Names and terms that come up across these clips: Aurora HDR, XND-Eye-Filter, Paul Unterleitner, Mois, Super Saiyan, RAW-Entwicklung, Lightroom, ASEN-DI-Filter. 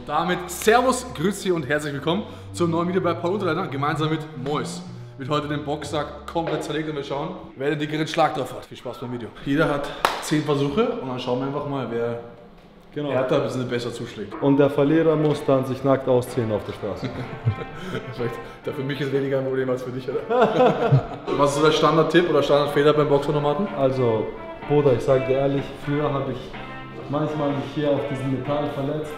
Und damit Servus, Grüezi und herzlich willkommen zum neuen Video bei Paul Unterleitner gemeinsam mit Mois. Wird heute den Boxsack komplett zerlegt und wir schauen, wer den dickeren Schlag drauf hat. Viel Spaß beim Video. Jeder hat 10 Versuche und dann schauen wir einfach mal, wer härter ein bisschen besser zuschlägt. Und der Verlierer muss dann sich nackt ausziehen auf der Straße. Perfekt. Da für mich ist weniger ein Problem als für dich, oder? Was ist der Standardtipp oder Standardfehler beim Boxautomaten? Also, Bruder, ich sage dir ehrlich, früher habe ich manchmal mich hier auf diesem Metall verletzt,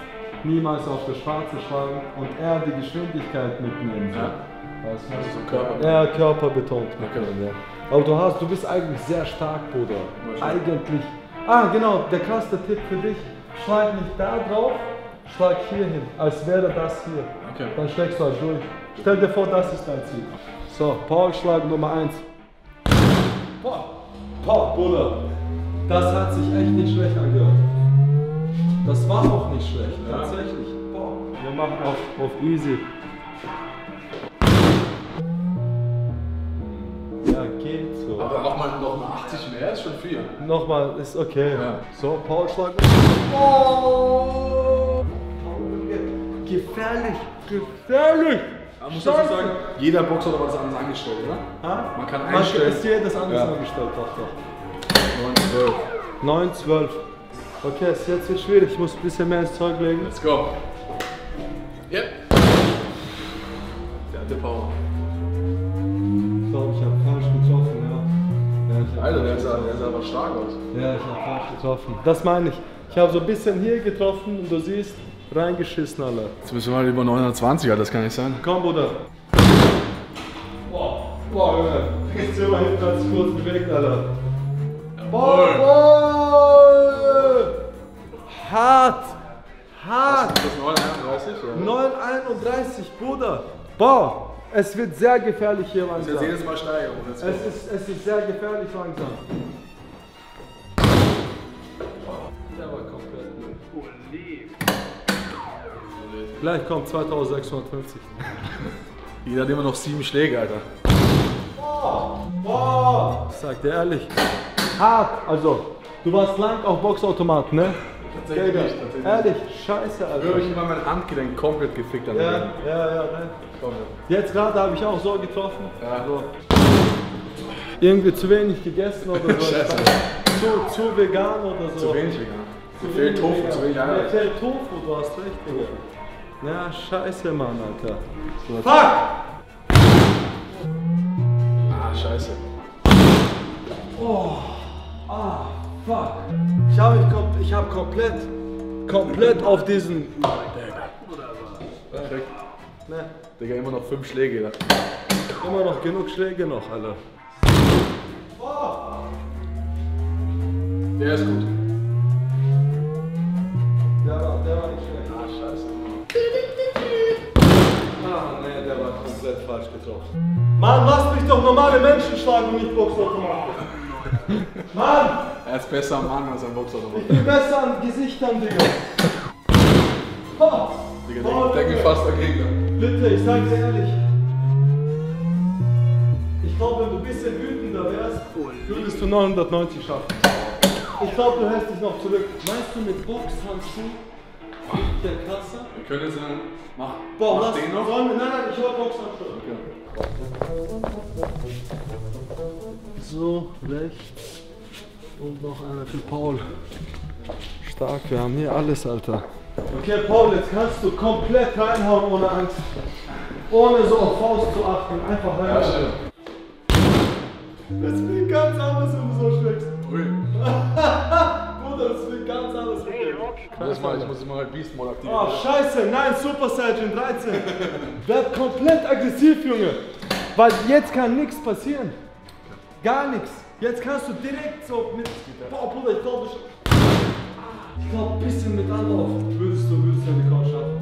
niemals auf der Schwarze schlagen und eher die Geschwindigkeit mitnehmen. Ja. Weißt du? Also so Körper. Ja, Körper betont. Okay. Ja. Aber du bist eigentlich sehr stark, Bruder. Eigentlich. Ah, genau, der krasse Tipp für dich. Schlag nicht da drauf, schlag hier hin, als wäre das hier. Okay. Dann schlägst du halt durch. Stell dir vor, das ist dein Ziel. So, Paul, Schlag Nummer 1. Boah, Paul, Bruder. Das hat sich echt nicht schlecht angehört. Das war auch nicht schlecht, ja. Tatsächlich. Boah. Wir machen auf easy. Ja, geht so. Aber nochmal 80 mehr ist schon viel. Nochmal, ist okay. Ja. So, Paul, Schlag. Oh! Gefährlich! Gefährlich! Man muss dazu sagen, jeder Boxer hat was anderes angestellt, oder? Ha? Man kann einstellen. Man ist jedes anders angestellt, doch. 9-12. Okay, ist jetzt wird schwierig. Ich muss ein bisschen mehr ins Zeug legen. Let's go. Yep. Der hatte Power. Ich glaube, ich habe falsch getroffen, ja. Alter, der sah aber stark aus. Ja, ich habe falsch getroffen. Das meine ich. Ich habe so ein bisschen hier getroffen und du siehst, reingeschissen, Alter. Jetzt müssen wir mal über 920, Alter, das kann nicht sein. Komm, Bruder. Boah, boah, Junge. Jetzt sind wir hinten ganz kurz bewegt, Alter. Boah, boah. Hart. Hart. Das ist 9,31, oder? 9,31, Bruder. Boah. Es wird sehr gefährlich hier langsam. Wir sehen Mal Steigerung. Es ist sehr gefährlich langsam. Der war komplett mit. Gleich kommt 2650. Jeder hat immer noch 7 Schläge, Alter. Boah! Boah! Ich sag dir ehrlich. Hart! Also, du warst lang auf Boxautomat, ne? Tatsächlich nicht, tatsächlich. Ehrlich, scheiße, Alter. Würde ich immer mein Handgelenk komplett gefickt an. Ja, ne? Komm, ja. Jetzt gerade habe ich auch so getroffen. Ja. So. Irgendwie zu wenig gegessen oder so. Scheiße. Zu vegan oder so. Zu wenig vegan. Fehlt Tofu, zu wenig Eier. Fehlt Tofu, du hast recht, Digga. Ja, scheiße, Mann, Alter. So, fuck! Ah, scheiße. Oh, ah, fuck. Ich hab komplett auf diesen. Perfekt. Ne. Digga, immer noch 5 Schläge. Oder? Immer noch genug Schläge noch, Alter. Oh. Der ist gut. Der war nicht schlecht. Ah, scheiße. Ah, ne, der war komplett falsch getroffen. Mann, lass mich doch normale Menschen schlagen und nicht Boxautomaten. Mann! Er ist besser am Mann als am Boxer. Ich bin besser am Gesichtern, Digga. Oh. Digga, der gefasste Gegner. Bitte, ich sag's dir ehrlich. Ich glaube, wenn du ein bisschen wütender wärst, würdest du 990 schaffen. Ich glaube, du hältst dich noch zurück. Meinst du, mit Box hast du nicht der Kratzer? Wir können jetzt einen... Boah, mach den noch. Nein, ich hol Boxhandschuhe. Okay. So, rechts und noch einer für Paul. Stark, wir haben hier alles, Alter. Okay, Paul, jetzt kannst du komplett reinhauen ohne Angst. Ohne so auf Faust zu achten, einfach reinhauen. Ja, das wird ganz anders, wenn du so schlägst. Ui. Bruder, das wird ganz anders. Ich muss immer halt Beast Mode aktivieren. Oh, scheiße, nein, Super Saiyan 13. Werd komplett aggressiv, Junge. Weil jetzt kann nichts passieren. Gar nichts. Jetzt kannst du direkt so mit. Boah, Bruder, ich glaube, ein bisschen mit Anlauf würdest du deine Couch schaffen.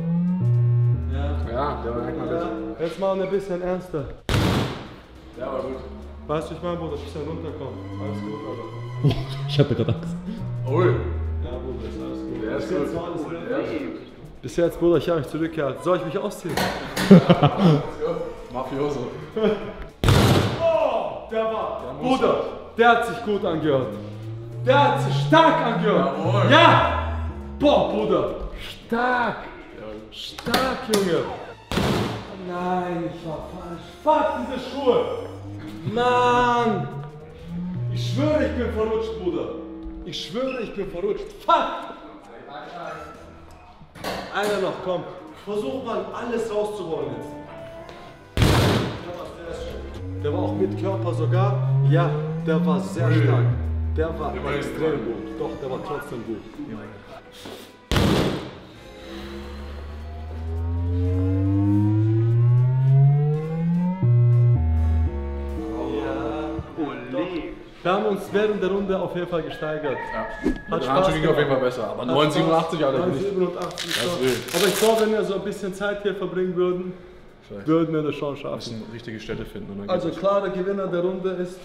Ja. Ja, der war echt mal besser. Jetzt mal ein bisschen ernster. Der war gut. Weißt du, ich meine, Bruder, ich muss ja runterkommen. Alles gut, Alter. Ich hab ja gerade Angst. Oh. Ja, Bruder, ist alles gut. Der ist gut. Bis jetzt, Bruder, ich hab mich zurückgehalten. Soll ich mich ausziehen? Mafioso. Der war, Bruder, der hat sich gut angehört. Der hat sich stark angehört. Jawohl. Ja! Boah, Bruder, stark. Stark, Junge! Nein, ich war falsch. Fuck, diese Schuhe! Mann! Ich schwöre, ich bin verrutscht, Bruder! Ich schwöre, ich bin verrutscht. Fuck! Einer noch, komm. Versuch mal, alles rauszuholen jetzt. Der war auch mit Körper sogar. Ja, der war sehr stark. Der war extrem gut. Doch, der war trotzdem gut. Wir haben uns während der Runde auf jeden Fall gesteigert. Ja. Der Handschuh ging auf jeden Fall besser, aber 9,87 alle nicht. 9,87, so. Aber ich glaube, wenn wir so ein bisschen Zeit hier verbringen würden, vielleicht würden wir das schon schaffen. Wir müssen richtige Städte finden. Und dann also klarer Gewinner der Runde ist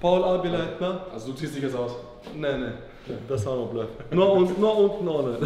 Paul Unterleitner. Also du ziehst dich jetzt aus? Nein, nein. Das war noch blöd. Nur unten ohne.